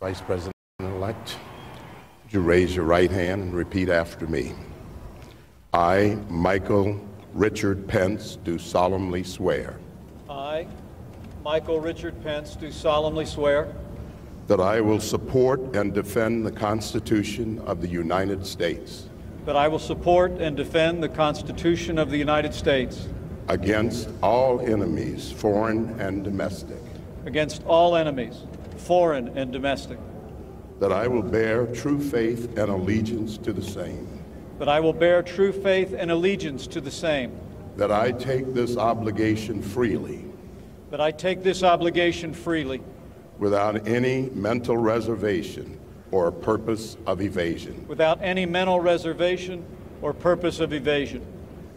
Vice President-elect, would you raise your right hand and repeat after me? I, Michael Richard Pence, do solemnly swear. I, Michael Richard Pence, do solemnly swear that I will support and defend the Constitution of the United States. That I will support and defend the Constitution of the United States. Against all enemies, foreign and domestic. Against all enemies, foreign and domestic. That I will bear true faith and allegiance to the same. That I will bear true faith and allegiance to the same. That I take this obligation freely. That I take this obligation freely. Without any mental reservation or purpose of evasion. Without any mental reservation or purpose of evasion.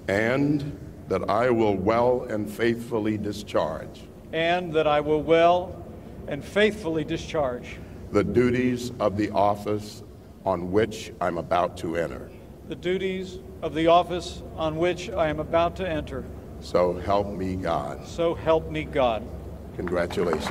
And that I will well and faithfully discharge. And that I will well and faithfully discharge. The duties of the office on which I'm about to enter. The duties of the office on which I am about to enter. So help me God. So help me God. Congratulations.